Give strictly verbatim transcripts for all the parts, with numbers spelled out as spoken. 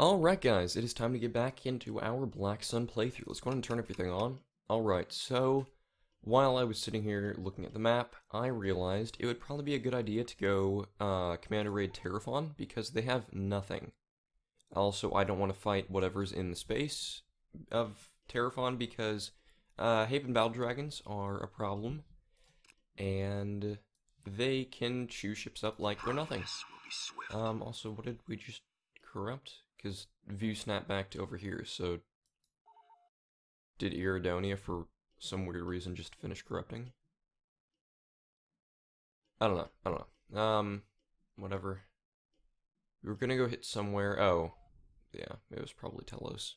Alright guys, it is time to get back into our Black Sun playthrough. Let's go ahead and turn everything on. Alright, so while I was sitting here looking at the map, I realized it would probably be a good idea to go uh, Commander Raid Terrafon, because they have nothing. Also, I don't want to fight whatever's in the space of Terrafon, because uh, Havenball Dragons are a problem, and they can chew ships up like they're nothing. Um, also, what did we just corrupt? Because view snapped back to over here, so did Iridonia for some weird reason just finish corrupting? I don't know, I don't know. Um, whatever. We were gonna go hit somewhere. Oh, yeah, it was probably Telos.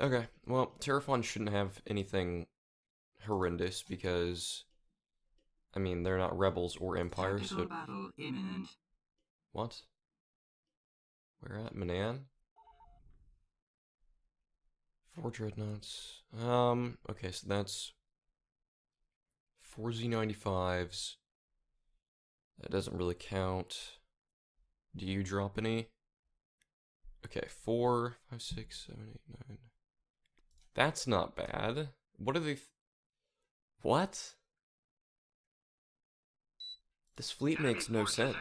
Okay, well, Terrafon shouldn't have anything horrendous, because, I mean, they're not rebels or empires, so... battle imminent. What? Where at? Manan? Four dreadnoughts. Um, okay, so that's four Z ninety-fives. That doesn't really count. Do you drop any? Okay, four, five, six, seven, eight, nine. That's not bad. What are they... Th what? This fleet makes no sense.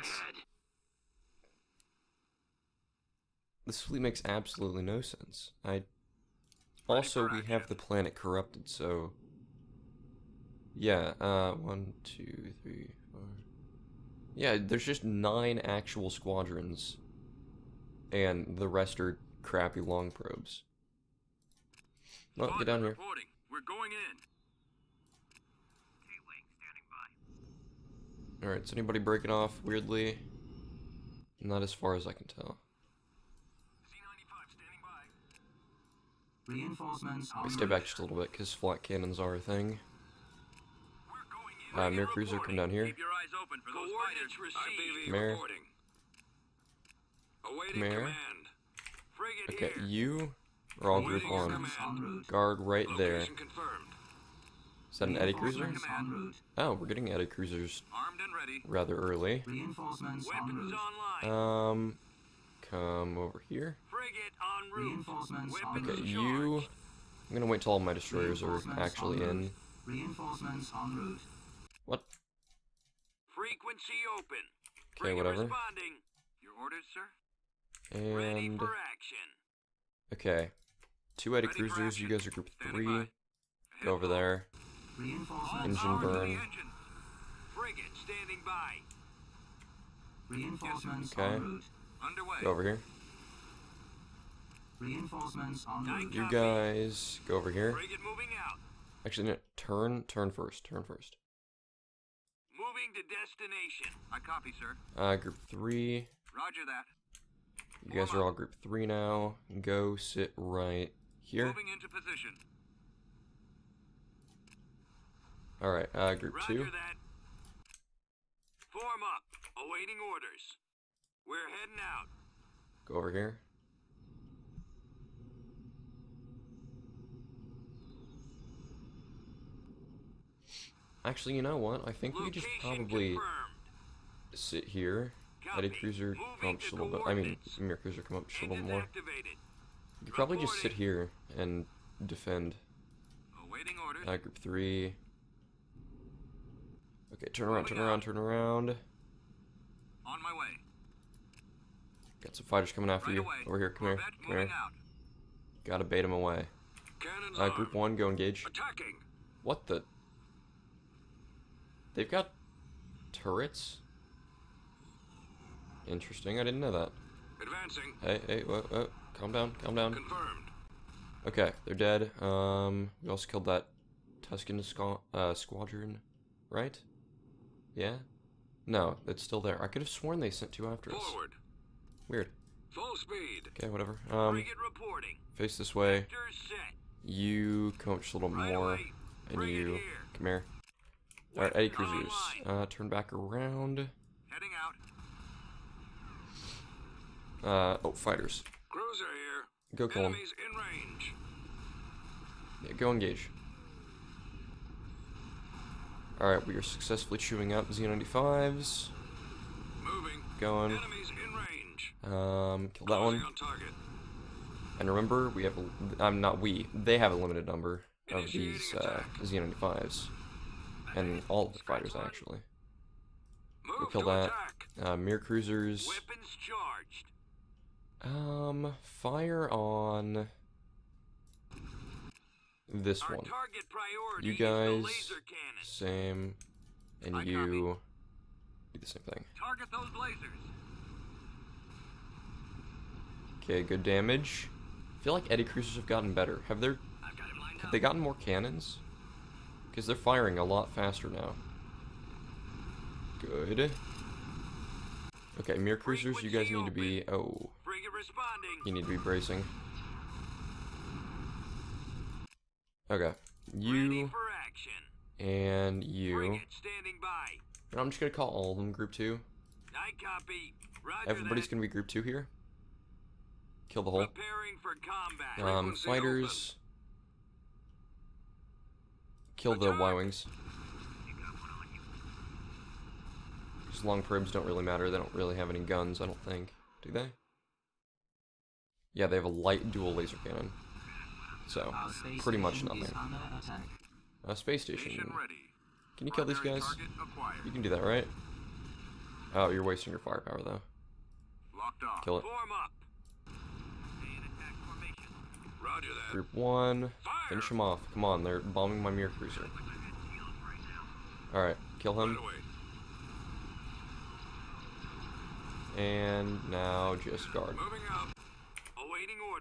This fleet makes absolutely no sense. I... Also, we have the planet corrupted, so... Yeah, uh, one, two, three, four... Yeah, there's just nine actual squadrons, and the rest are crappy long probes. Well, get down here. We're going in. T-Wing standing by. Alright, is anybody breaking off, weirdly? Not as far as I can tell. Reinforcements. I stay back just a little bit, because flat cannons are a thing. Uh, Mir Cruiser, come down here. Mir. Mir. Okay, you are all group on. Guard right there. Is that an Eddie Cruiser? Oh, we're getting Eddie Cruisers rather early. Um, come over here. Okay, you... I'm gonna wait till all my destroyers are actually in. Reinforcements en route. What? Frequency open. Okay, whatever. Your orders, sir. And ready for action. Okay. Two Eddie Cruisers, you guys are group three. Go over there. Engine burn. Frigate standing by. Reinforcements en route. Okay. Go over here. Reinforcements en route. You guys go over here. Frigate moving out. Actually, no, turn, turn first, turn first. Moving to destination. I copy, sir. Uh, group three. Roger that. You guys are all group three now. Go sit right here. Moving into position. All right, uh, group Roger two. That. Form up, awaiting orders. We're heading out. Go over here. Actually, you know what? I think we just probably sit here. Eddie Cruiser, come up just a little bit. I mean, Mir Cruiser, come up just a little more. You could probably just sit here and defend. Uh, group three. Okay, turn around, turn around, turn around. On my way. Got some fighters coming after you. Over here, come here, come here. Gotta bait them away. Uh, group one, go engage. What the? They've got turrets? Interesting, I didn't know that. Advancing. Hey, hey, whoa, whoa, calm down, calm down. Confirmed. Okay, they're dead. Um, we also killed that Tuscan squ uh, squadron, right? Yeah? No, it's still there. I could have sworn they sent two after us. Forward. Weird. Full speed. Okay, whatever. Um, face this way. You coach a little right more, away. And bring you here. Come here. Alright, Eddie Cruisers. Uh, turn back around. Heading out. Uh, oh, fighters. Cruiser here. Go kill them. In range. Yeah, go engage. Alright, we are successfully chewing up Z ninety-fives. Moving. Going. Enemies in range. Um, kill that one. And remember, we have a, I'm not we, they have a limited number of these uh, Z ninety-fives. And all of the fighters, actually. We kill that. Uh, Mirror Cruisers. Um, fire on this one. You guys, same, and you do the same thing. Target those lasers. Okay, good damage. I feel like Eddie Cruisers have gotten better. Have they? Have they gotten more cannons? Because they're firing a lot faster now. Good. Okay, Mirror Cruisers, you guys need to be. Oh. You need to be bracing. Okay. You. And you. And I'm just going to call all of them group two. Everybody's going to be group two here. Kill the whole. Um, fighters. Kill the Y-Wings. Because long probes don't really matter. They don't really have any guns, I don't think. Do they? Yeah, they have a light dual laser cannon. So, pretty much nothing. Uh, space station. Can you kill these guys? You can do that, right? Oh, you're wasting your firepower, though. Kill it. Group one. Finish them off. Come on, they're bombing my Mirror Cruiser. Alright, kill him. And now just guard.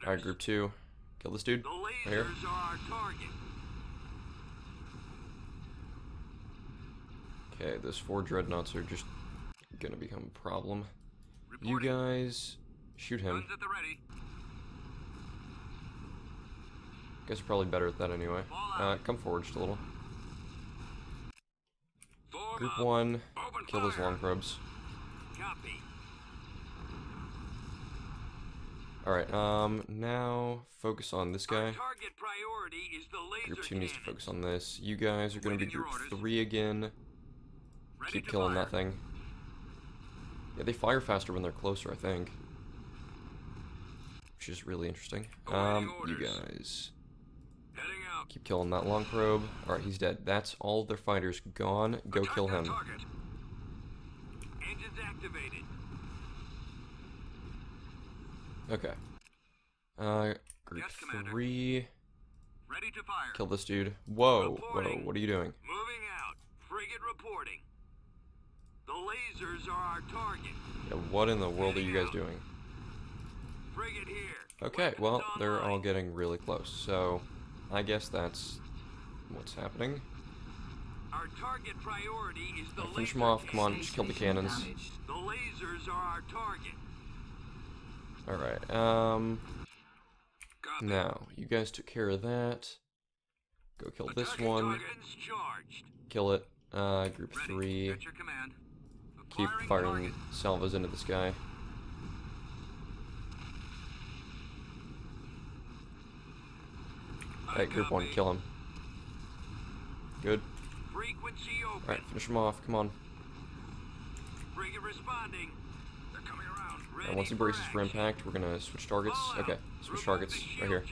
Alright, group two. Kill this dude. Right here. Okay, those four dreadnoughts are just gonna become a problem. You guys, shoot him. You guys are probably better at that anyway. Uh, come forward just a little. Group one, kill those long probes. Alright, um, now focus on this guy. Group two needs to focus on this. You guys are going to be group three again. Keep killing that thing. Yeah, they fire faster when they're closer, I think. Which is really interesting. Um, you guys... Keep killing that long probe. Alright, he's dead. That's all of their fighters gone. Go kill him. Okay. Uh, group three. Kill this dude. Whoa, whoa, what are you doing? Yeah, what in the world are you guys doing? Okay, well, they're all getting really close, so... I guess that's what's happening. Our target priority is the finish them off. Come on, just kill the cannons. The lasers are our target. All right. Um. Now you guys took care of that. Go kill this one. Kill it. Uh, group three. Keep firing salvos into this guy. Alright, group one, kill him. Good. Alright, finish him off, come on. And once he braces for impact, we're gonna switch targets. Okay, switch targets, right here.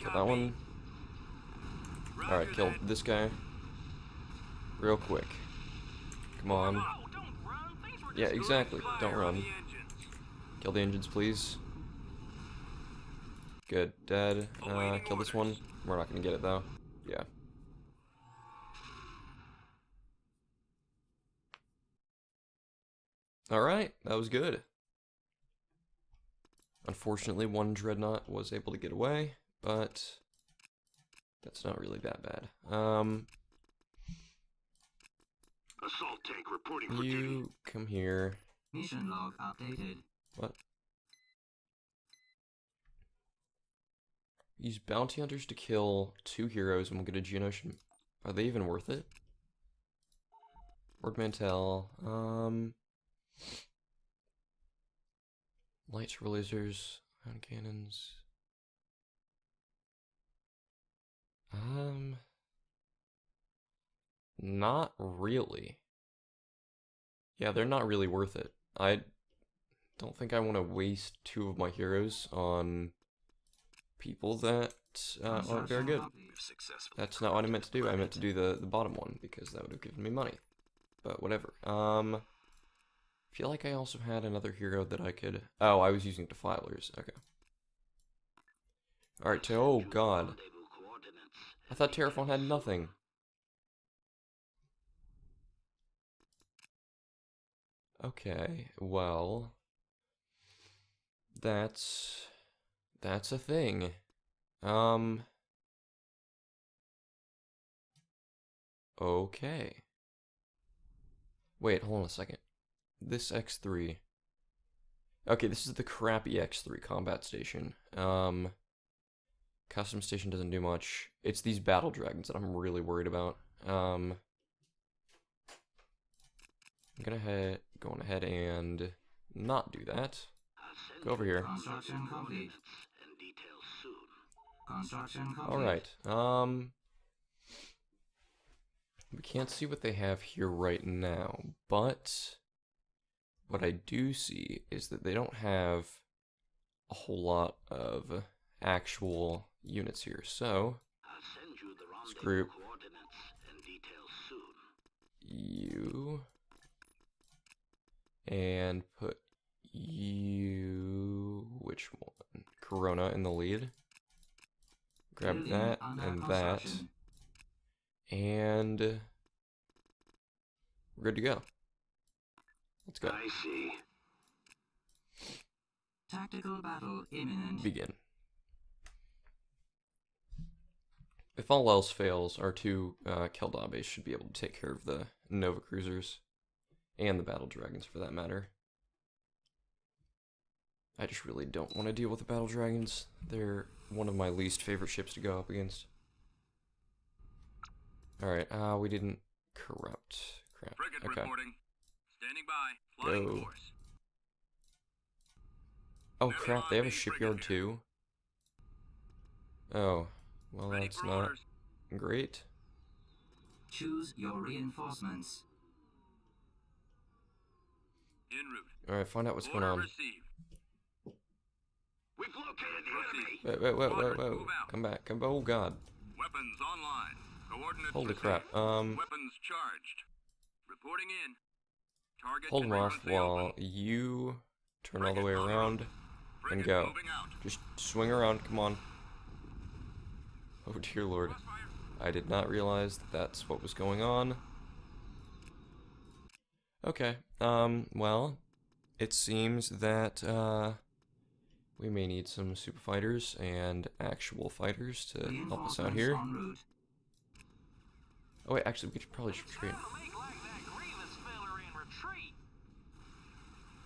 Kill that one. Alright, kill this guy. Real quick. Come on. Yeah, exactly, don't run. Kill the engines, please. Good. Dead. Uh, kill this one. We're not gonna get it, though. Yeah. Alright, that was good. Unfortunately, one dreadnought was able to get away, but that's not really that bad. Um, Assault tank reporting for duty. You come here. Mission log updated. What? Use bounty hunters to kill two heroes and we'll get a Geonosian. Are they even worth it? Ord Mantell. Um. Lights, lasers, hand cannons. Um. Not really. Yeah, they're not really worth it. I don't think I want to waste two of my heroes on people that uh, aren't very good. That's not what I meant to do. I meant to do the, the bottom one, because that would have given me money. But whatever. Um, I feel like I also had another hero that I could... Oh, I was using Defilers. Okay. Alright, so... Oh, God. I thought Terrafon had nothing. Okay, well... That's... That's a thing. Um... Okay. Wait, hold on a second. This X three... Okay, this is the crappy X three combat station. Um... Custom station doesn't do much. It's these Battle Dragons that I'm really worried about. Um... I'm gonna head, go on ahead and not do that. Go over here. Construction complete. Construction complete. All right. Um, we can't see what they have here right now, but what I do see is that they don't have a whole lot of actual units here. So this group, you. And put you... which one? Corona in the lead. Grab that and that. And... we're good to go. Let's go. I see. Tactical battle imminent. Begin. If all else fails, our two uh, Keldabe should be able to take care of the Nova Cruisers. And the Battle Dragons, for that matter. I just really don't want to deal with the Battle Dragons. They're one of my least favorite ships to go up against. Alright, uh, we didn't corrupt. Crap. Okay. Go. Oh crap, they have a shipyard too? Oh. Well, that's not great. Choose your reinforcements. Alright, find out what's going on. Wait, wait, wait, wait, wait. Come back. Come back. Oh, God. Holy crap. Um. Hold them off while you turn all the way around and go. Just swing around. Come on. Oh, dear Lord. I did not realize that that's what was going on. Okay, um, well, it seems that, uh, we may need some super fighters and actual fighters to help us out here. Oh wait, actually, we could probably retreat.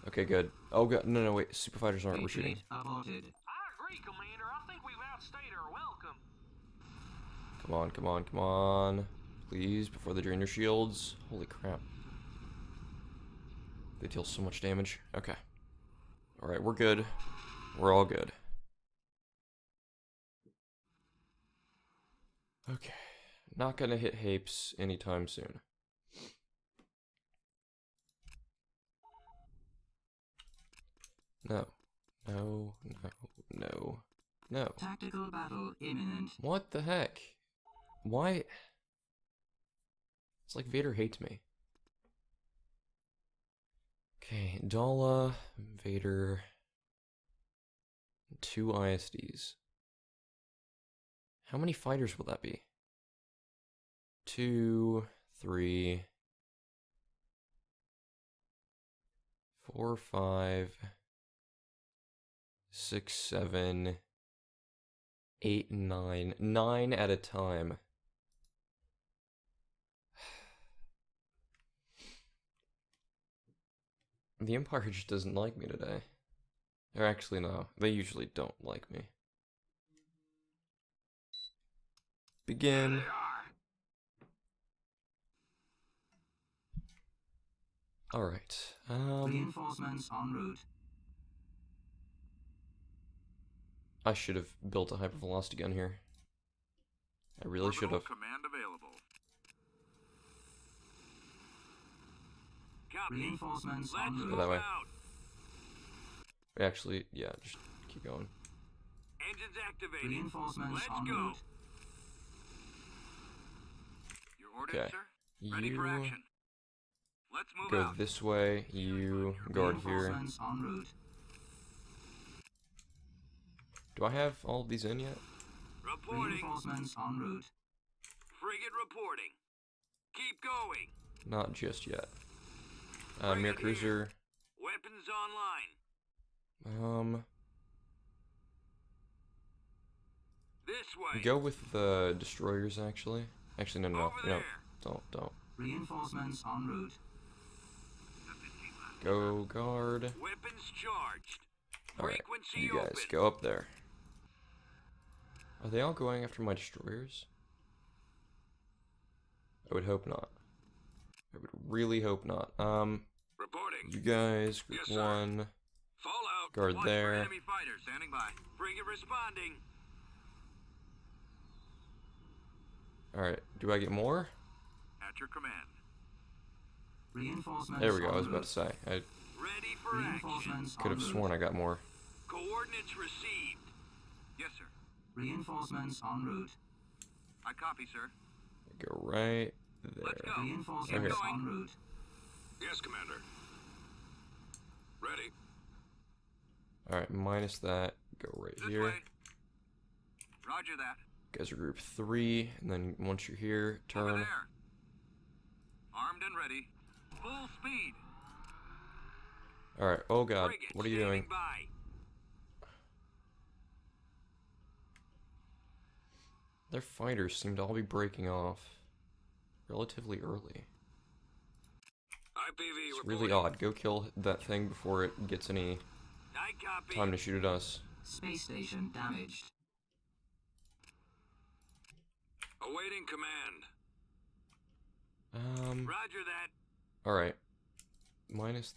Okay, good. Oh god, no, no, wait, super fighters aren't retreating. I agree, Commander, I think we've outstayed our welcome. Come on, come on, come on. Please, before they drain your shields. Holy crap. They deal so much damage. Okay. Alright, we're good. We're all good. Okay. Not gonna hit Hapes anytime soon. No. No, no, no, no. Tactical battle imminent. What the heck? Why? It's like Vader hates me. Okay, Dala, Vader, two I S Ds. How many fighters will that be? Two, three, four, five, six, seven, eight, nine. Nine at a time. The Empire just doesn't like me today. Or actually, no. They usually don't like me. Begin. Alright. Um, Reinforcements en route. I should have built a hypervelocity gun here. I really should have. Command available. Reinforcements on the way. That way. We actually, yeah, just keep going. Engines activated. Reinforcements Let's on go. Route. Your orders, okay. Sir? Ready you for action. Let's move go out. This way. You guard here. Do I have all of these in yet? Reporting. Reinforcements en route. Frigate reporting. Keep going. Not just yet. Uh, Mir Cruiser. Weapons online. Um. This way. Go with the destroyers, actually. Actually, no, no, Over no, there. don't, don't. Reinforcements en route. Go guard. Weapons charged. All right, Frequency you guys open. Go up there. Are they all going after my destroyers? I would hope not. I would really hope not. Um, Reporting. You guys, group yes, one, Fallout. guard Watch there. Enemy fighter standing by. Frigate responding. All right, do I get more? At your command. Reinforcements. There we go. I was about to say. I Ready for action. Could have sworn I got more. Coordinates received. Yes, sir. Reinforcements en route. I copy, sir. Go right there. Let's go. Reinforcements okay. en route. Yes, Commander. Ready. Alright, minus that. Go right this here. Way. Roger that. You guys are group three, and then once you're here, turn. Over there. Armed and ready. Full speed. Alright, oh god, Frigate what are you doing? By. Their fighters seem to all be breaking off relatively early. I P V it's really odd. Go kill that thing before it gets any time to shoot at us. Space station damaged. Awaiting command. Um. Roger that. All right. Minus.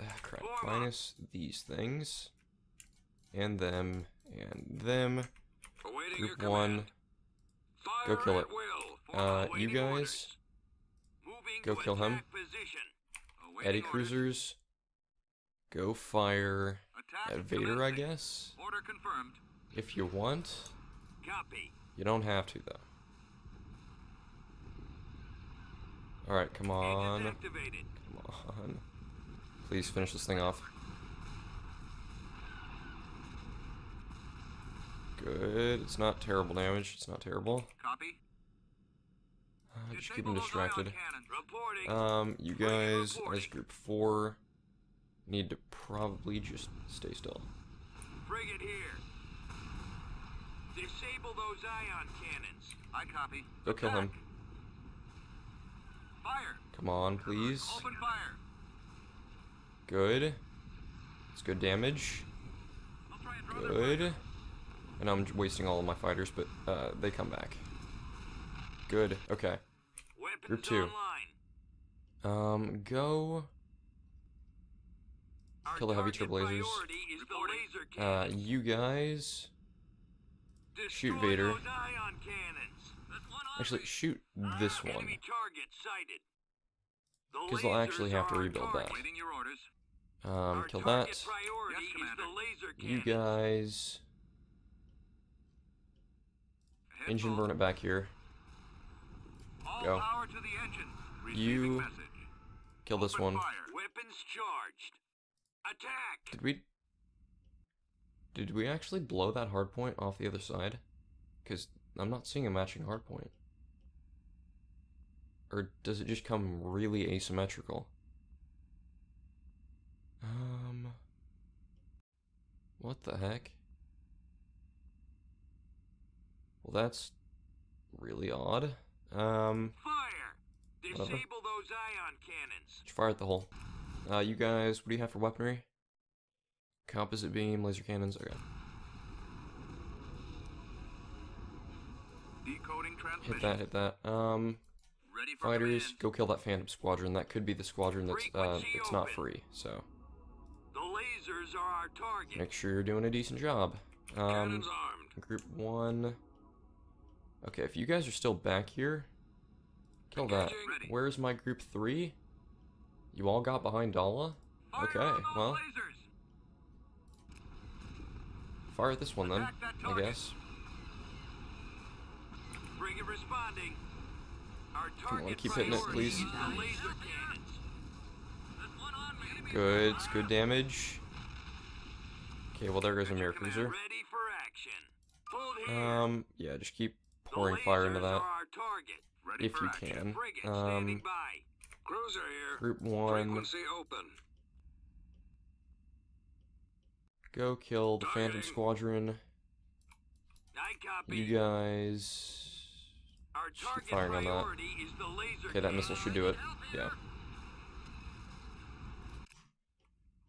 Ah, crap. Form Minus up. these things, and them, and them. Awaiting Group your one. Go kill it. Uh, you guys, go kill him. Eddie Cruisers, go fire at Vader, I guess. If you want. You don't have to, though. Alright, come on. Come on. Please finish this thing off. Good. It's not terrible damage. It's not terrible. Copy. Uh, just keep them distracted. Um, you guys, as group four, need to probably just stay still. Bring it here. Disable those ion cannons. I copy. Go kill him. Fire. Come on, please. Open fire. Good. It's good damage. Good. And I'm wasting all of my fighters, but uh, they come back. Good. Okay. Group two. Um, go. Kill the heavy triple lasers. Uh, you guys. Shoot Vader. Actually, shoot this one. Because they'll actually have to rebuild that. Um, kill that. You guys. Engine burn it back here. Go. You kill this one. Did we? Did we actually blow that hard point off the other side? Because I'm not seeing a matching hard point. Or does it just come really asymmetrical? Um. What the heck? Well, that's really odd. Um, fire! Disable whatever. those ion cannons. Just fire at the hole. Uh, you guys, what do you have for weaponry? Composite beam, laser cannons. Okay. Decoding transmission. Hit that! Hit that! Um, Ready for fighters, command. Go kill that Phantom Squadron. That could be the squadron that's uh, that's not free. So. The lasers are our target. Make sure you're doing a decent job. Um, Cannons armed. Group one. Okay, if you guys are still back here, kill that. Where's my group three? You all got behind Dala? Okay, well. Fire this one then, I guess. Come on, keep hitting it, please. Good, it's good damage. Okay, well there goes a Mirror Cruiser. Um, yeah, just keep pouring fire into that if you can. Um, group one. Go kill the Phantom Squadron. You guys just keep firing on that. Okay, that missile should do it. Yeah.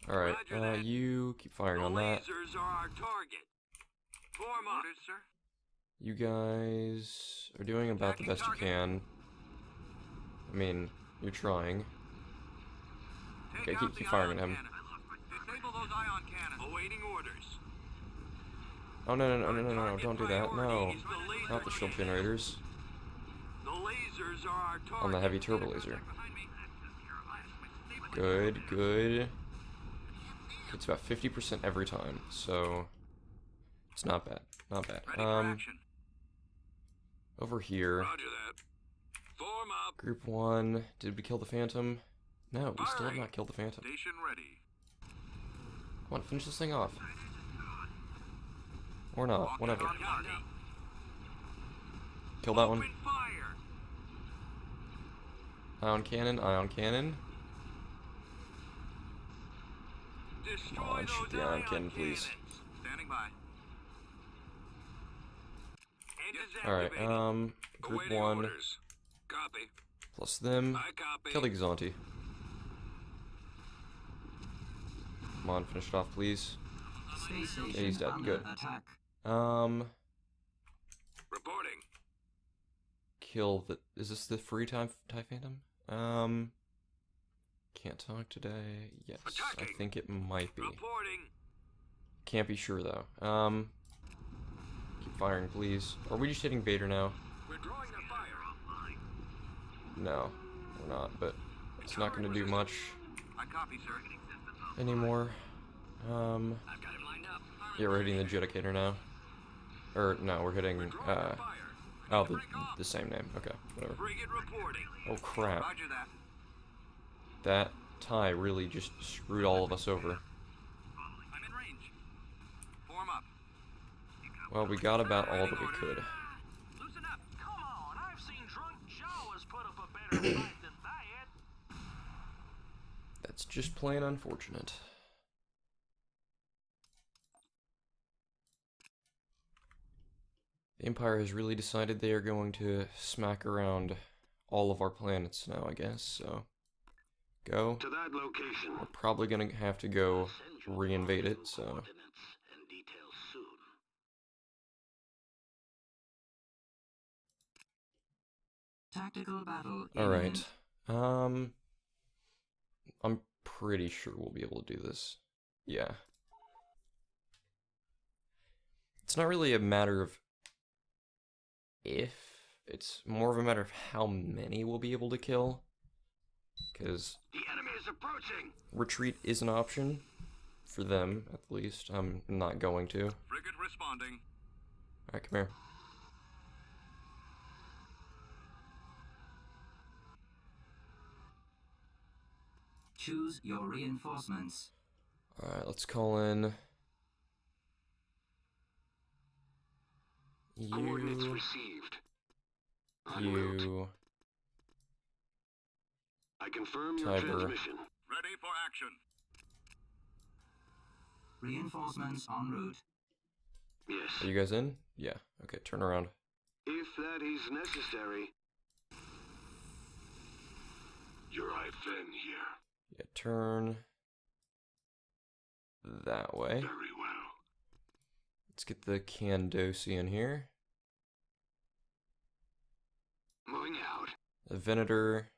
Alright, uh, you keep firing on that. You guys are doing about the best you can. I mean, you're trying. Okay, keep, keep firing at him. Oh no, no, no, no, no, no, don't do that. No, not the shield generators. On the heavy turbo laser. Good, good. It's about fifty percent every time, so it's not bad. Not bad. Um, over here, group one. Did we kill the Phantom? No, we still have not killed the Phantom. Come on, finish this thing off. Or not, whatever. Kill that one. Ion cannon, ion cannon. Come on, shoot the ion cannon, please. Alright, um, group one, plus them, kill the Xanti. Come on, finish it off, please. Yeah, he's dead, good. Um, kill the, is this the free time TIE Phantom? Um, can't talk today, yes, I think it might be. Can't be sure though. Um, keep firing, please. Are we just hitting Vader now? We're drawing a fire online. No, we're not, but it's not going to do much anymore. Um, yeah, we're hitting the Judicator now. Or, no, we're hitting, uh, oh, the, the same name. Okay, whatever. Oh, crap. That tie really just screwed all of us over. Well, we got about all that we could. That's just plain unfortunate. The Empire has really decided they are going to smack around all of our planets now, I guess, so go. To that location. We're probably going to have to go reinvade it, so. Tactical battle. Alright. Um, I'm pretty sure we'll be able to do this. Yeah. It's not really a matter of if, it's more of a matter of how many we'll be able to kill, because the enemy is approaching. Retreat is an option for them, at least. I'm not going to. Frigate responding. All right, come here. Choose your reinforcements. All right, let's call in. You, coordinates received. You, I confirm your transmission. Ready for action. Reinforcements en route. Yes. Are you guys in? Yeah. Okay, turn around. If that is necessary. Your eye fin here. Yeah, turn that way. Very well. Let's get the Geonosian here. Moving out. The Venator,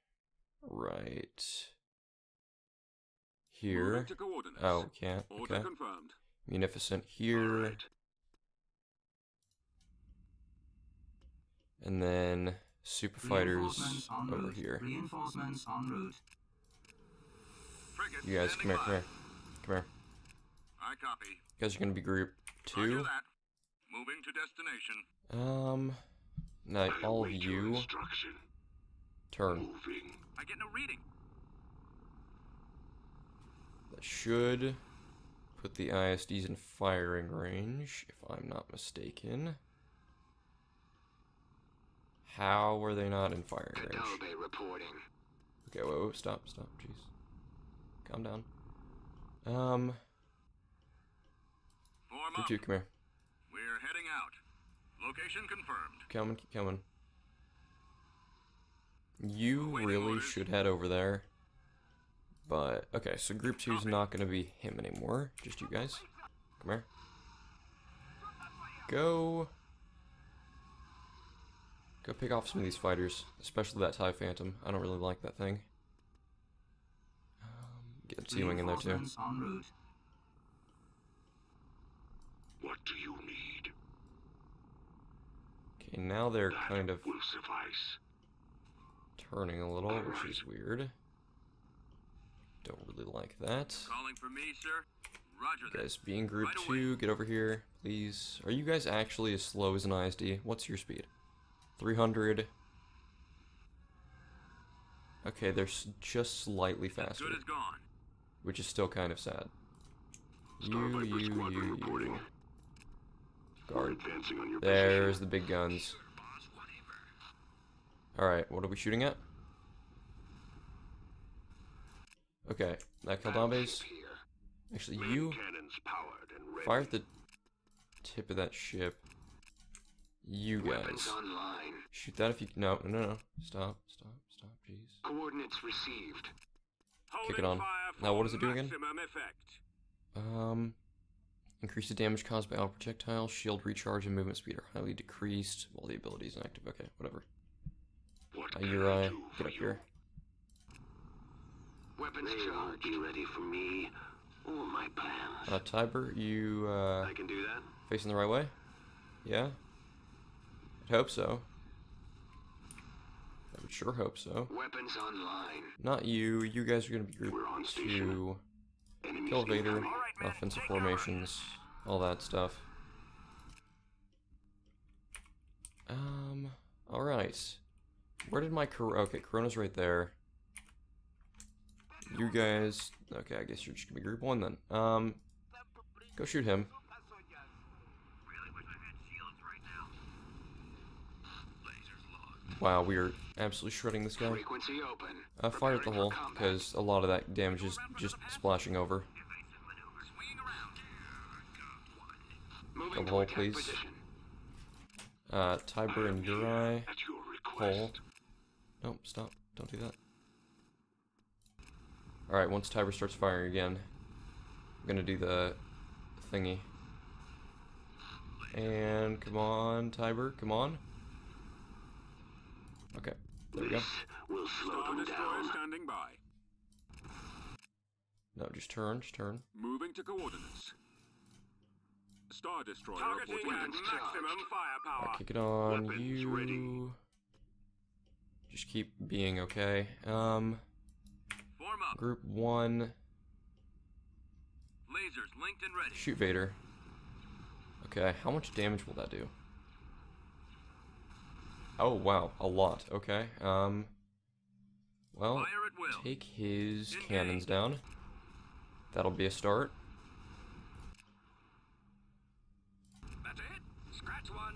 right here. Oh, we can't. Okay. Munificent here. Right. And then Super Fighters over here. Reinforcements en route. You guys, come here, come here, come here. I copy. You guys are gonna be group two. Moving to destination. Um, no, all of you. Turn. I get no reading. That should put the I S Ds in firing range, if I'm not mistaken. How were they not in firing range? Reporting. Okay, wait, wait, stop, stop, jeez. Calm down. Um. Group two, come here. We're heading out. Location confirmed. Keep coming, keep coming. You really should head over there. But, okay, so group two is not going to be him anymore. Just you guys. Come here. Go. Go pick off some of these fighters, especially that TIE Phantom. I don't really like that thing. Um, get the T-Wing in there too. What do you need? Okay, now they're kind of turning a little, which is weird. Don't really like that. Calling for me, sir. Roger that. Guys, being group two, get over here, please. Are you guys actually as slow as an I S D? What's your speed? three hundred. Okay, they're just slightly faster, which is still kind of sad. You, you, you, you. Guard. There's the big guns. Alright, what are we shooting at? Okay, that Keldabe's. Actually, you fire at the tip of that ship. You guys. Shoot that if you... No, no, no. Stop, stop, stop, jeez. Coordinates received. Kick it on. Now, what does it do again? Um... Increase the damage caused by all projectiles, shield recharge, and movement speed are highly decreased while the ability is inactive. Okay, whatever. Uri, get up here. Weapons charge. Be ready for me or my plans. Uh, Tiber, you, uh... I can do that. Facing the right way? Yeah? I'd hope so. I would sure hope so. Weapons online. Not you. You guys are gonna be group two. Kill Vader, offensive formations, all that stuff. Um, alright. Where did my Corona... Okay, Corona's right there. You guys... Okay, I guess you're just gonna be group one then. Um, go shoot him. Wow, we are absolutely shredding this guy. Uh, fire at the hole, because a lot of that damage is just splashing over. Go hole, please. Uh, Tiber and Uri. Hole. Nope, stop. Don't do that. Alright, once Tiber starts firing again, I'm gonna do the thingy. And come on, Tiber, come on. Okay, there we go. We'll slow them down. Standing by. No, just turn, just turn. Moving to coordinates. Star Destroyer reporting maximum firepower. Right, kick it on. Weapons you. Ready. Just keep being okay. Um. Form up. Group one. Lasers linked and ready. Shoot Vader. Okay, how much damage will that do? Oh wow, a lot. Okay. Um. Well, take his cannons down. That'll be a start. That's it. Scratch one.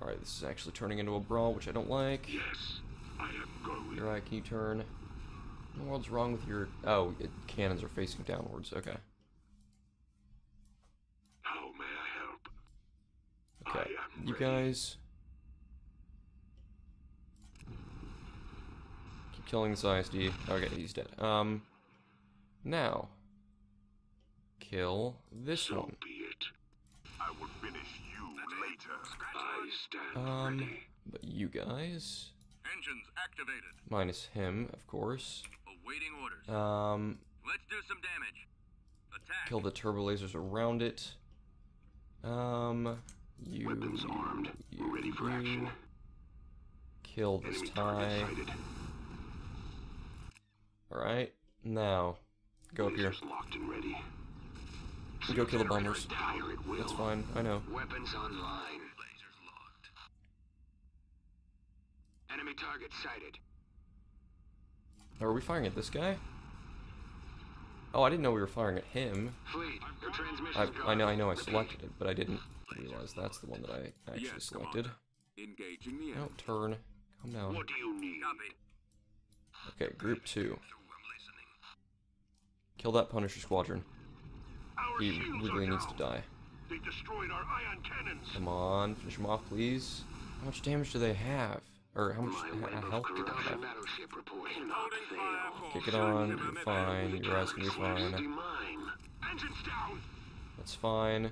All right, this is actually turning into a brawl, which I don't like. Yes, I am going. You're right. Can you turn? What in the world's wrong with your? Oh, it, cannons are facing downwards. Okay. Okay, you guys keep killing this I S D. Okay, he's dead. Um, now kill this so one. Be it. I will finish you later. I stand ready. But you guys, engines activated. Minus him, of course. Awaiting orders. Um, let's do some damage. Attack. Kill the turbo lasers around it. Um. You, Weapons armed. You, ready for you. Action. Kill this TIE. Alright, now, go up here. Locked and ready. Go kill the bombers. That's fine, I know. Weapons online. Lasers locked. Enemy target sighted. Are we firing at this guy? Oh, I didn't know we were firing at him. Fleet, your transmission's gone. I, I know, I know I selected it, but I didn't realize that's the one that I actually yes, selected. Engaging the enemy. Don't turn. Calm down. What do you need? Okay, group two. Kill that Punisher squadron. Our he legally needs to die. They destroyed our ion cannons. Come on, finish him off, please. How much damage do they have? Or how much health do they have? Kick it on. You're fine. You're asking me fine. That's fine.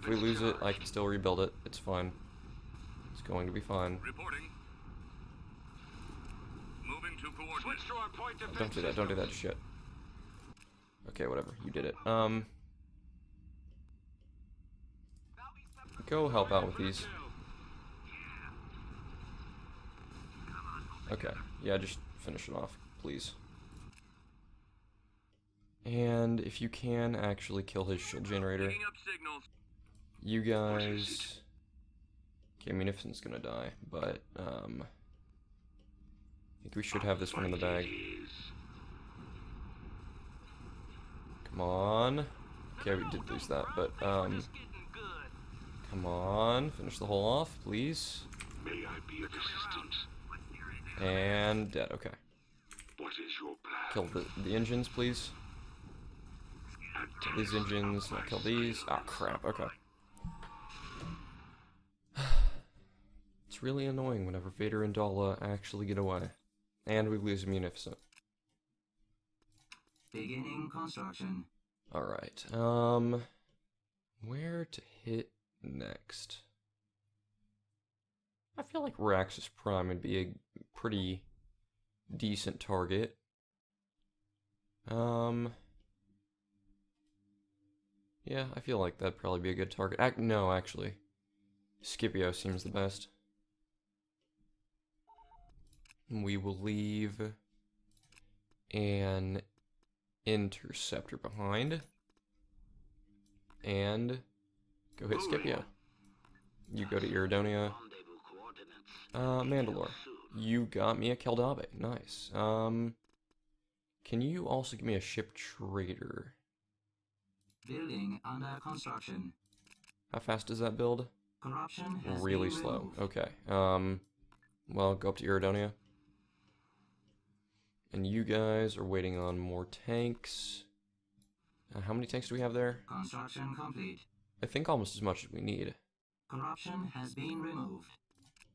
If we lose it, I can still rebuild it. It's fine. It's going to be fine. Oh, don't do that, don't do that shit. Okay, whatever, you did it. Um, go help out with these. Okay, yeah, just finish it off, please. And if you can actually kill his shield generator, you guys... Okay, Munificent's gonna die, but, um... I think we should have this one in the bag. Come on. Okay, we did lose that, but, um... Come on, finish the hole off, please. May I be of assistance? And dead, okay. What is your plan? Kill the, the engines, please. Kill these engines, not kill these. Ah, crap, okay. It's really annoying whenever Vader and Dala actually get away. And we lose Munificent. Beginning construction. Alright, um... where to hit next? I feel like Raxus Prime would be a pretty decent target. Um... Yeah, I feel like that'd probably be a good target. Ac- no, actually. Scipio seems the best. We will leave an interceptor behind and go hit Scipio. You go to Iridonia. Uh, Mandalore, you got me a Keldabe. Nice. Um, can you also give me a ship trader? Building under construction. How fast does that build? Corruption has really been slow. Removed. Okay. Um, well, go up to Iridonia. And you guys are waiting on more tanks. Uh, how many tanks do we have there? Construction complete. I think almost as much as we need. Corruption has been removed.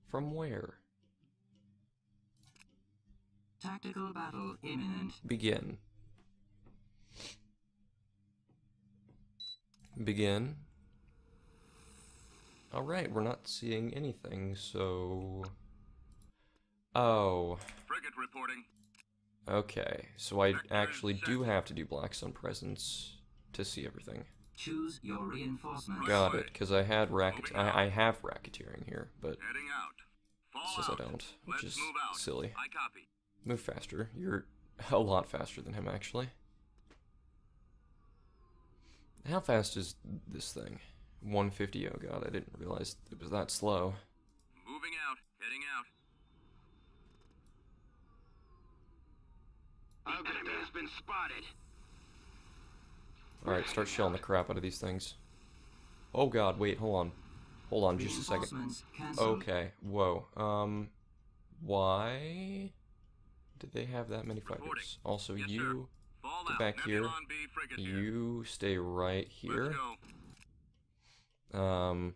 From where? Tactical battle imminent. Begin. Begin. Alright, we're not seeing anything, so... Oh. Frigate reporting. Okay, so I actually do have to do Black Sun Presence to see everything. Choose your reinforcements. Got it, because I had racket. I, I have racketeering here, but it says I don't, which is silly. Move faster. You're a lot faster than him, actually. How fast is this thing? one fifty. Oh god, I didn't realize it was that slow. Moving out. Heading out. Enemy has been spotted. Alright, start shelling the crap out of these things. Oh god, wait, hold on. Hold on just a second. Okay, whoa. Um, why did they have that many fighters? Also, you get back here. You stay right here. Um,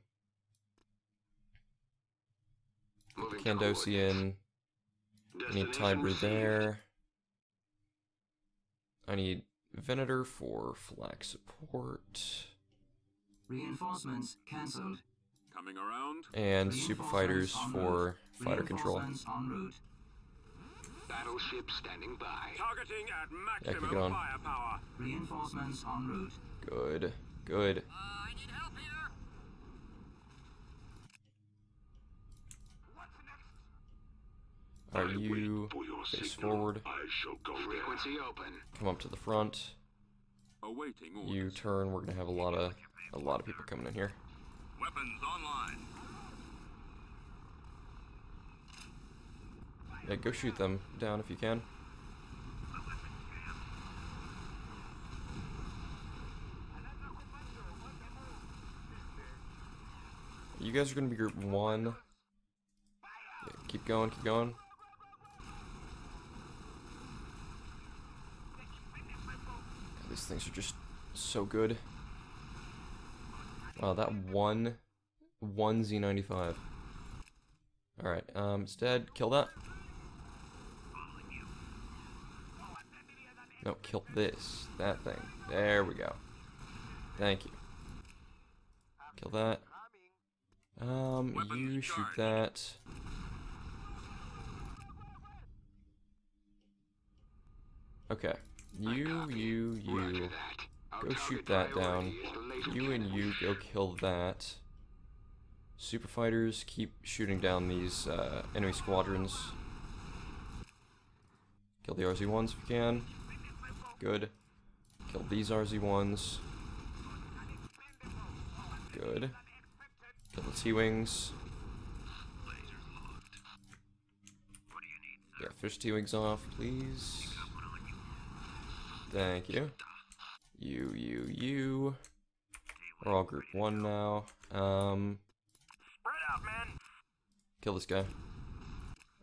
Candosian. I need Tiber there. I need Venator for flak support. Reinforcements cancelled. Coming around. And super fighters for fighter control. Battleship standing by. Targeting at maximum yeah, firepower. Reinforcements en route. Good. Good. Uh, I need help here. What's next? Now you face forward. Come up to the front. You turn. We're gonna have a lot of a lot of people coming in here. Weapons online. Yeah, go shoot them down if you can. You guys are gonna be group one. Yeah, keep going, keep going. God, these things are just so good. Wow, that one, one Z ninety-five. All right, um, instead, kill that. No, kill this, that thing. There we go. Thank you. Kill that. Um, you shoot that. Okay. You, you, you. Go shoot that down. You and you go kill that. Super fighters, keep shooting down these uh, enemy squadrons. Kill the R Z ones if you can. Good. Kill these R Z ones. Good. Kill the T-Wings. Yeah, fish T-Wings off, please. Thank you. You, you, you. We're all group one now. Um, kill this guy.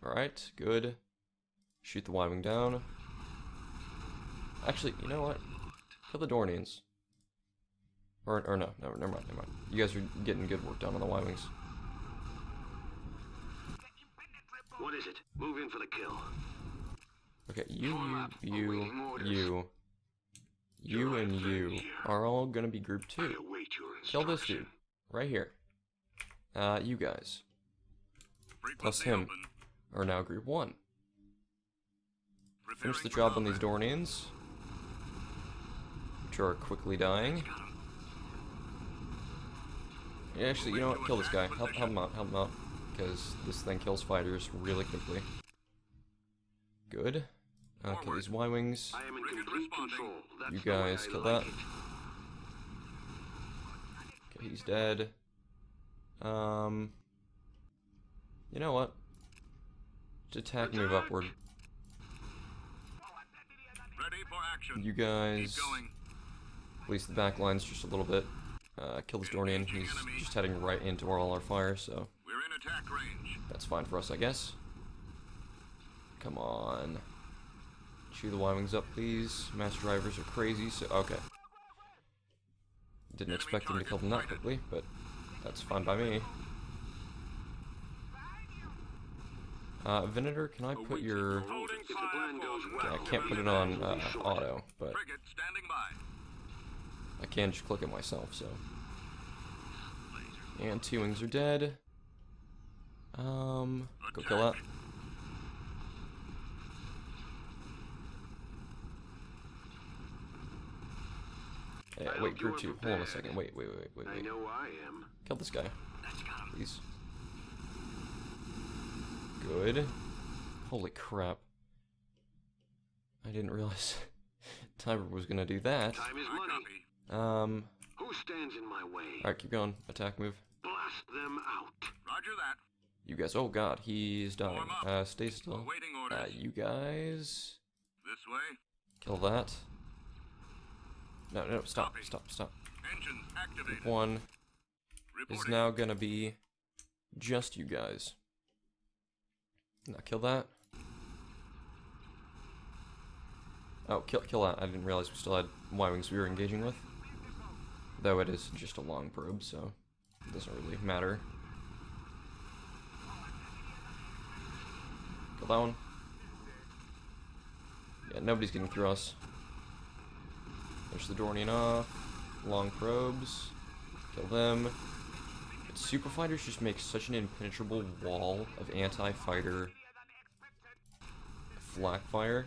Alright, good. Shoot the Y-Wing down. Actually, you know what? Kill the Dornians. Or, or no, no, never mind, never mind. You guys are getting good work done on the Y-Wings. What is it? Move in for the kill. Okay, you, you, you, you, you, and you are all gonna be group two. Kill this dude right here. Uh, you guys plus him are now group one. Finish the job on these Dornians, which are quickly dying. Actually, you know what? Kill this guy. Help, help him out. Help him out. Because this thing kills fighters really quickly. Good. Uh, kill these Y-Wings. You guys, kill that. Okay, he's dead. Um. You know what? Just attack, move upward. You guys, police the back lines just a little bit. Uh, kill this Dornian. He's just heading right into all our fire, so we're in attack range. That's fine for us, I guess. Come on. Chew the Y-Wings up, please. Mass drivers are crazy, so okay. Didn't expect them to kill them that quickly, but that's fine by me. Uh, Venator, can I put your... Yeah, I can't put it on uh, auto, but... I can just click it myself, so. And T-Wings are dead. Um, go kill that. Hey, wait, group two. Hold on a second. Wait, wait, wait, wait, wait. Kill this guy, please. Good. Holy crap. I didn't realize Tiber was gonna do that. Time is money. Um. Who stands in my way? All right, keep going. Attack move. Blast them out. Roger that. You guys. Oh God, he's dying. Uh, stay still. Uh, you guys. This way. Kill that. No, no, stop, stop, stop. Engines activated. Group one is now gonna be just you guys. Now kill that. Oh, kill, kill that. I didn't realize we still had Y-Wings we were engaging with. Though it is just a long probe, so it doesn't really matter. Kill that one. Yeah, nobody's getting through us. Push the Dornian off. Long probes. Kill them. But super fighters just make such an impenetrable wall of anti-fighter flak fire.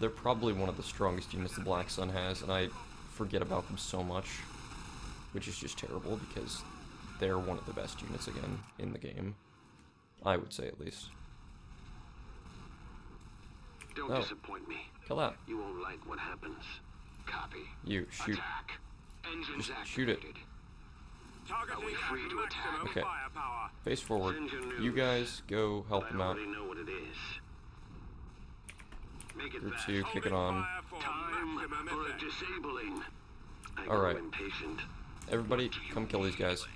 They're probably one of the strongest units the Black Sun has, and I forget about them so much, which is just terrible because they're one of the best units again in the game. I would say, at least. Don't oh. disappoint me. Kill that. You won't like what happens. Copy. You shoot. Attack. Engines activated. Shoot it. Are we free to attack? Okay. Firepower. Face forward. You guys go help them out. Know what it is. Make it Group two, kick it on. Alright. Everybody, come kill these guys.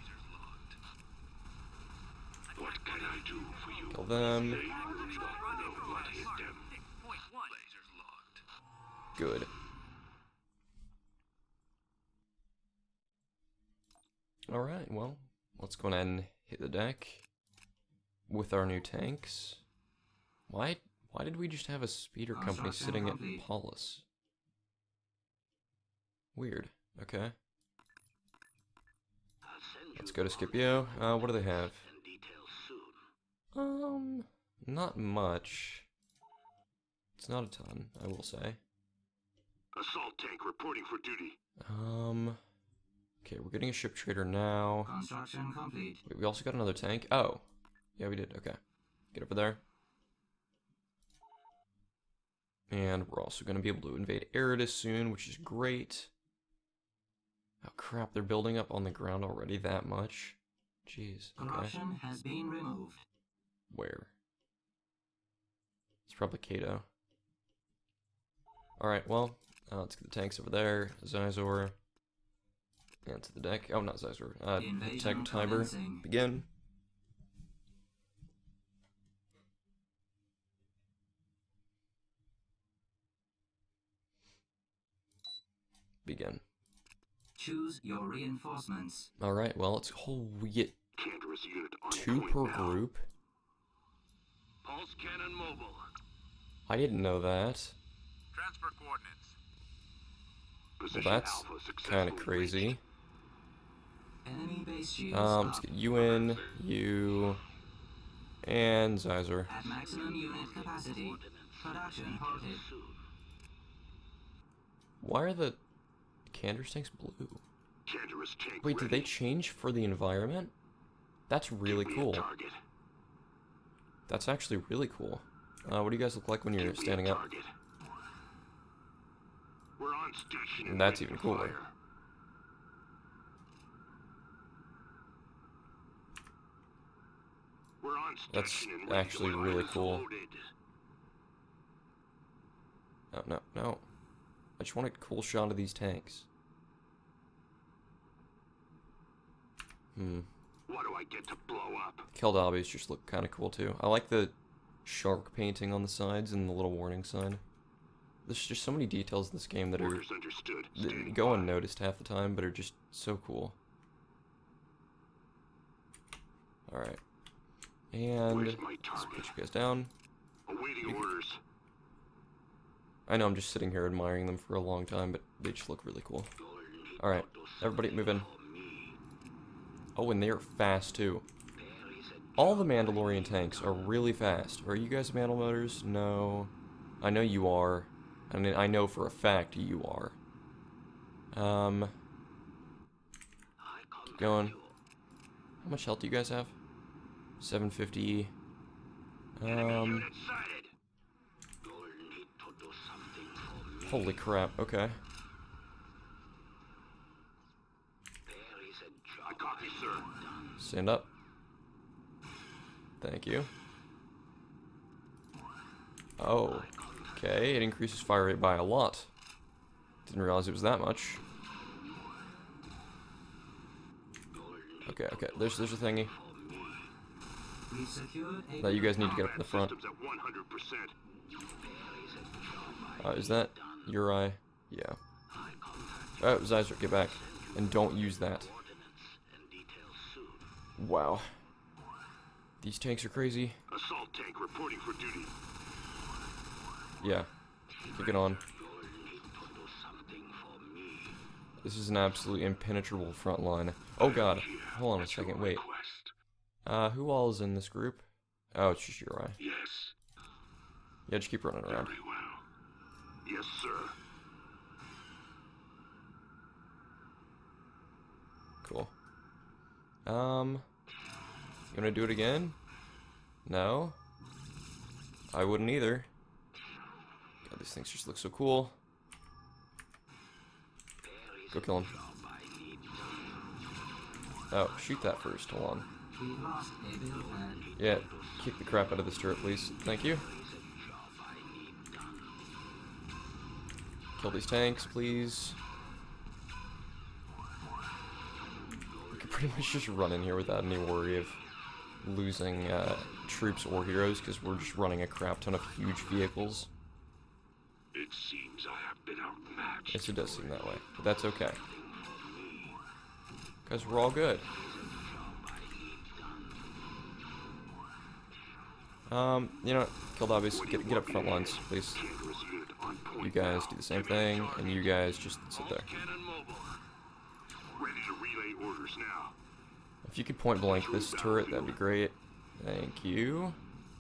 What can I do for you? Kill them. Good. Alright, well, let's go ahead and hit the deck with our new tanks. Why why did we just have a speeder company sitting at Paulus? Weird. Okay. Let's go to Scipio. Uh, what do they have? Um, not much. It's not a ton, I will say. Assault tank reporting for duty. Um, okay, we're getting a ship trader now. Construction complete. Wait, we also got another tank. Oh, yeah, we did. Okay, get over there. And we're also going to be able to invade Eridus soon, which is great. Oh crap, they're building up on the ground already that much. Jeez. Okay. Corruption has been removed. Where? It's probably Kato. Alright, well, uh, let's get the tanks over there. Zizor. And to the deck. Oh, not Zizor. Uh, Tech Tiber. Begin. Begin. Choose your reinforcements. Alright, well, it's whole. We get two per group. Pulse cannon mobile. I didn't know that. Transfer coordinates. Well, that's kind of crazy. Enemy base shields um, let's get you in, you, and Zizor. At maximum unit capacity. Production halted. Why are the Candor's tanks blue? Tank Wait, ready. Did they change for the environment? That's really cool. That's actually really cool. Uh, what do you guys look like when you're standing up? We're on station and that's even cooler. Fire. We're on that's actually really cool. Loaded. No, no, no. I just want a cool shot of these tanks. Hmm. What do I get to blow up? Keldabes just look kind of cool too. I like the shark painting on the sides and the little warning sign. There's just so many details in this game that are that go unnoticed half the time, but are just so cool. Alright. And let's put you guys down. Awaiting orders. I know I'm just sitting here admiring them for a long time, but they just look really cool. Alright, everybody move in. Oh, and they are fast, too. All the Mandalorian tanks are really fast. Are you guys Mandalmotors? No. I know you are. I mean, I know for a fact you are. Um, keep going. How much health do you guys have? seven fifty. Um, holy crap, okay. Stand up. Thank you. Oh, okay. It increases fire rate by a lot. Didn't realize it was that much. Okay, okay. There's there's a thingy that you guys need to get up in the front. Uh, is that your eye? Yeah. Oh, Zizor, get back. And don't use that. Wow. These tanks are crazy. Assault tank reporting for duty. Yeah. Kick it on. This is an absolutely impenetrable front line. Oh god. Hold on a second. Wait. Uh, who all is in this group? Oh, it's just your eye. Yes. Yeah, just keep running around. Yes, sir. Cool. Um, you wanna do it again? No? I wouldn't either. God, these things just look so cool. Go kill him. Oh, shoot that first, hold on. Yeah, kick the crap out of this turret, please. Thank you. Kill these tanks, please. We can pretty much just run in here without any worry of losing uh, troops or heroes, because we're just running a crap ton of huge vehicles. It seems I have been outmatched. Yes, it does seem that way, but that's okay. Because we're all good. Um, you know, Keldabe, get, get up front lines, please. You guys do the same thing, and you guys just sit there. If you could point blank this turret, that'd be great. Thank you.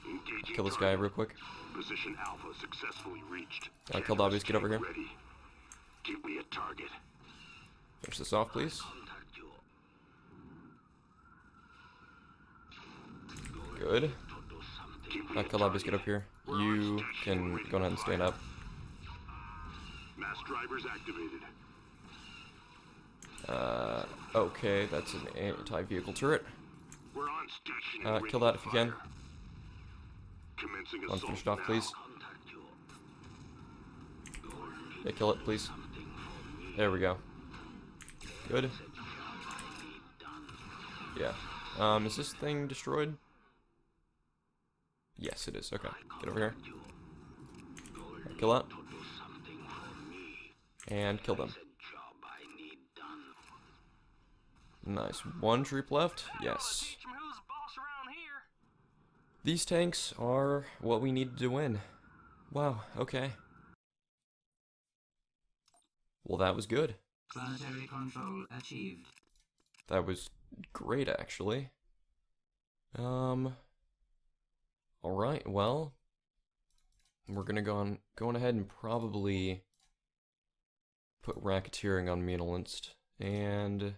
I'll kill this guy real quick. Position Alpha successfully reached. Uh, Keldabe, get over here. Give me a target. Finish this off, please. Good. Uh, Keldabe, get up here. You can go ahead and stand up. Mass drivers activated. Uh, okay, that's an anti-vehicle turret. We're on station. Uh, kill that if you can. Unfinished off, please. Yeah, kill it, please. There we go. Good. Yeah. Um, is this thing destroyed? Yes, it is. Okay, get over here. Right, kill that. And kill them. Nice. One troop left? Yes. These tanks are what we needed to win. Wow, okay. Well, that was good. Planetary control achieved. That was great, actually. Um... Alright, well... We're gonna go on, go on ahead and probably... put racketeering on Mutalanced, and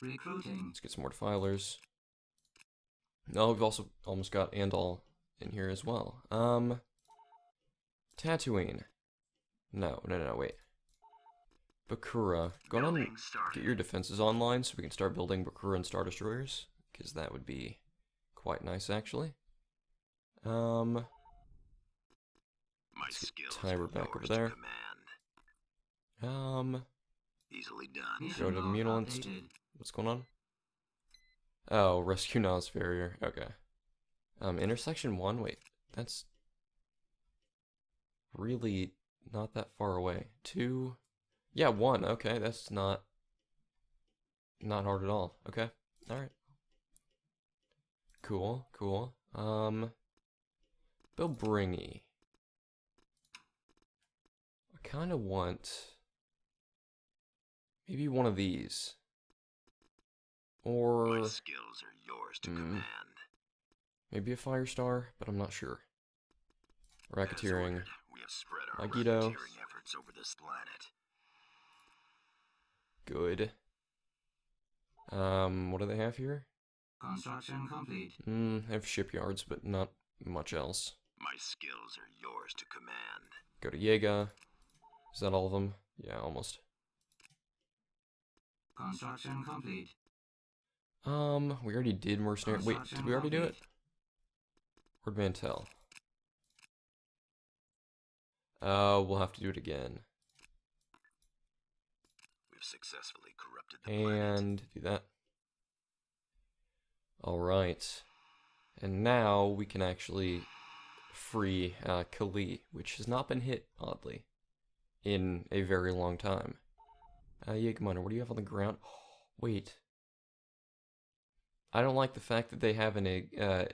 recruiting. Let's get some more Defilers. No, we've also almost got Andal in here as well. Um, Tatooine. No, no, no, wait. Bakura. Go on and get your defenses online so we can start building Bakura and Star Destroyers, because that would be quite nice, actually. Um, let's get Tiber back over there. Um, easily done. Go to Mutalanced. What's going on? Oh, rescue Nas Ferrier. Okay. Um, intersection one. Wait, that's really not that far away. Two. Yeah, one. Okay, that's not not hard at all. Okay. All right. Cool. Cool. Um, Bilbringi. I kind of want. Maybe one of these. Or my skills are yours to mm, command. Maybe a Firestar, but I'm not sure. Racketeering. We have spread our Magito. Racketeering efforts over this planet. Good. Um, what do they have here? Construction complete. Mm, they have shipyards, but not much else. My skills are yours to command. Go to Yega. Is that all of them? Yeah, almost. Construction complete. Um, we already did mercenary. Wait, did we already do it? Ord Mantell. Uh, we'll have to do it again. We've successfully corrupted the planet. And do that. All right, and now we can actually free uh, Kali, which has not been hit oddly in a very long time. Uh, Yeagminer, what do you have on the ground? Oh, wait. I don't like the fact that they have an uh,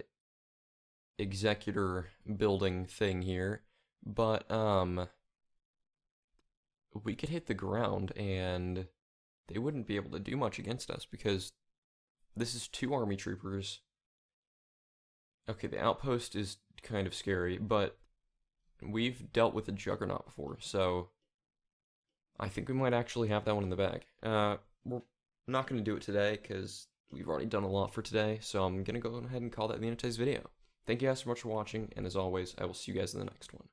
executor building thing here, but um, we could hit the ground and they wouldn't be able to do much against us because this is two army troopers. Okay, the outpost is kind of scary, but we've dealt with a juggernaut before, so I think we might actually have that one in the bag. Uh, we're not going to do it today, because we've already done a lot for today, so I'm going to go ahead and call that the end of today's video. Thank you guys so much for watching, and as always, I will see you guys in the next one.